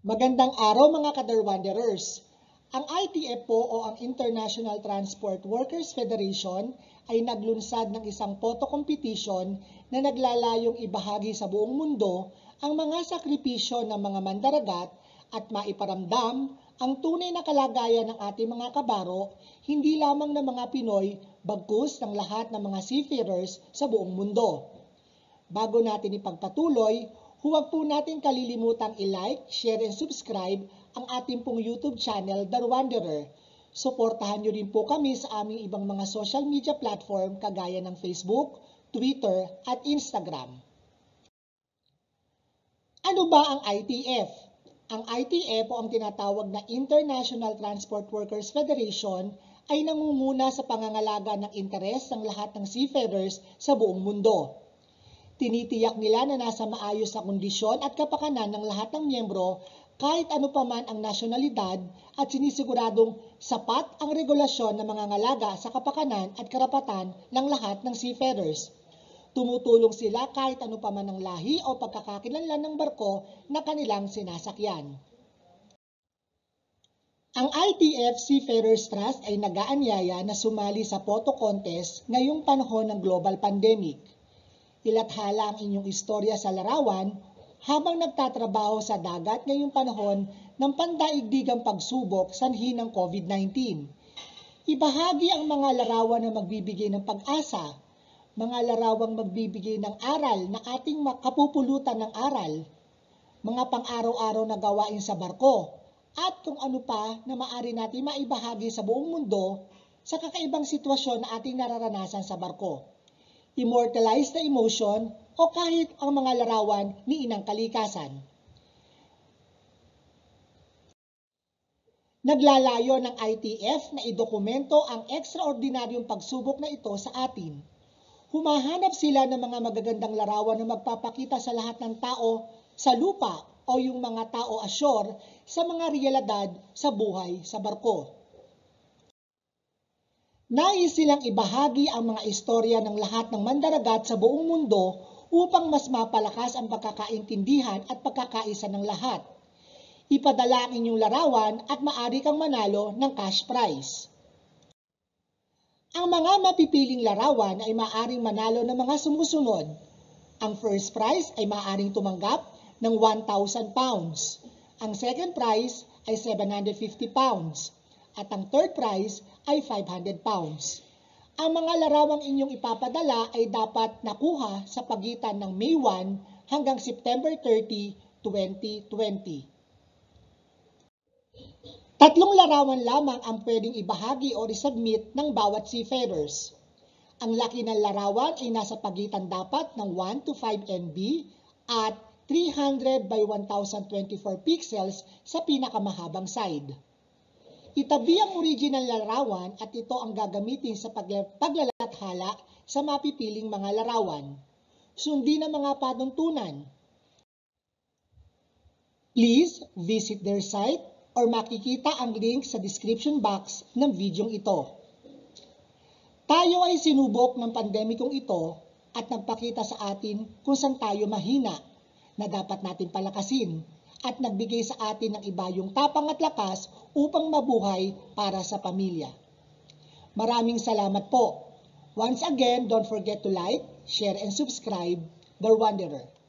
Magandang araw mga Kaderwanderers! Ang ITF po o ang International Transport Workers Federation ay naglunsad ng isang photo competition na naglalayong ibahagi sa buong mundo ang mga sakripisyo ng mga mandaragat at maiparamdam ang tunay na kalagayan ng ating mga kabaro, hindi lamang ng mga Pinoy, bagkus ng lahat ng mga seafarers sa buong mundo. Bago natin ipagpatuloy, huwag po natin kalilimutang i-like, share, and subscribe ang ating pong YouTube channel, The Wanderer. Suportahan nyo rin po kami sa aming ibang mga social media platform kagaya ng Facebook, Twitter, at Instagram. Ano ba ang ITF? Ang ITF o ang tinatawag na International Transport Workers Federation ay nangunguna sa pangangalaga ng interes ng lahat ng seafarers sa buong mundo. Tinitiyak nila na nasa maayos na kondisyon at kapakanan ng lahat ng miyembro kahit ano pa man ang nasyonalidad at sinisiguradong sapat ang regulasyon na mangangalaga sa kapakanan at karapatan ng lahat ng seafarers. Tumutulong sila kahit ano pa man ang lahi o pagkakakilanlan ng barko na kanilang sinasakyan. Ang ITF Seafarers Trust ay nagaanyaya na sumali sa photo contest ngayong panahon ng global pandemic. Ilathala ang inyong istorya sa larawan habang nagtatrabaho sa dagat ngayong panahon ng pandaigdigang pagsubok sanhi ng COVID-19. Ibahagi ang mga larawan na magbibigay ng pag-asa, mga larawang magbibigay ng aral na ating makapupulutan ng aral, mga pang-araw-araw na gawain sa barko, at kung ano pa na maaari natin maibahagi sa buong mundo sa kakaibang sitwasyon na ating nararanasan sa barko. Immortalized na emotion o kahit ang mga larawan ni Inang Kalikasan. Naglalayo ng ITF na idokumento ang ekstraordinaryong pagsubok na ito sa atin. Humahanap sila ng mga magagandang larawan na magpapakita sa lahat ng tao sa lupa o yung mga tao ashore sa mga realidad sa buhay sa barko. Nais silang ibahagi ang mga istorya ng lahat ng mandaragat sa buong mundo upang mas mapalakas ang pagkakaintindihan at pagkakaisa ng lahat. Ipadala ang inyong larawan at maaari kang manalo ng cash prize. Ang mga mapipiling larawan ay maaaring manalo ng mga sumusunod. Ang first prize ay maaaring tumanggap ng 1,000 pounds. Ang second prize ay 750 pounds. At ang third prize ay 500 pounds. Ang mga larawang inyong ipapadala ay dapat nakuha sa pagitan ng May 1 hanggang September 30, 2020. Tatlong larawan lamang ang pwedeng ibahagi o resubmit ng bawat seafarers. Ang laki ng larawan ay nasa pagitan dapat ng 1 to 5 NB at 300 by 1024 pixels sa pinakamahabang side. Itabi ang original larawan at ito ang gagamitin sa paglalathala sa mapipiling mga larawan. Sundin ang mga patuntunan. Please visit their site or makikita ang link sa description box ng videong ito. Tayo ay sinubok ng pandemikong ito at nagpakita sa atin kung saan tayo mahina na dapat natin palakasin, at nagbigay sa atin ng iba yung tapang at lakas upang mabuhay para sa pamilya. Maraming salamat po. Once again, don't forget to like, share, and subscribe, The Wanderer.